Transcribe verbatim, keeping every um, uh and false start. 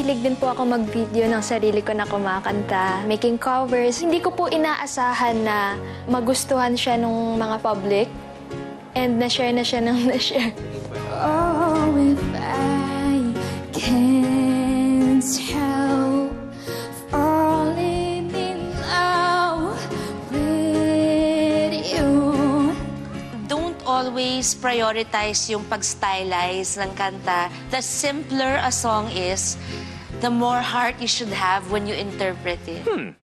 mahilig din po ako mag-video ng sarili ko na kumakanta, making covers. Hindi ko po inaasahan na magustuhan siya ng mga public and na-share na siya ng na-share. Oh, if I can't help falling in love with you. Don't always prioritize yung pag-stylize ng kanta. The simpler a song is, the more heart you should have when you interpret it. Hmm.